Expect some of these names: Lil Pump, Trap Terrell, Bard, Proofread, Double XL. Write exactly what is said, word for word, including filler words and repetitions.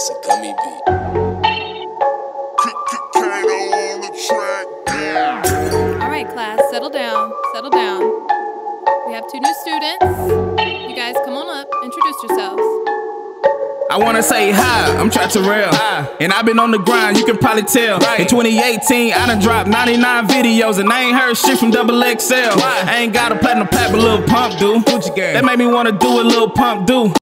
It's a gummy beat. All right, class, settle down, settle down. We have two new students. You guys, come on up, introduce yourselves. I wanna say hi, I'm Trap Terrell, and I've been on the grind, you can probably tell. In twenty eighteen, I done dropped ninety-nine videos, and I ain't heard shit from Double X L. I ain't got a platinum plaque, but Lil Pump do. That made me wanna do a Lil Pump do.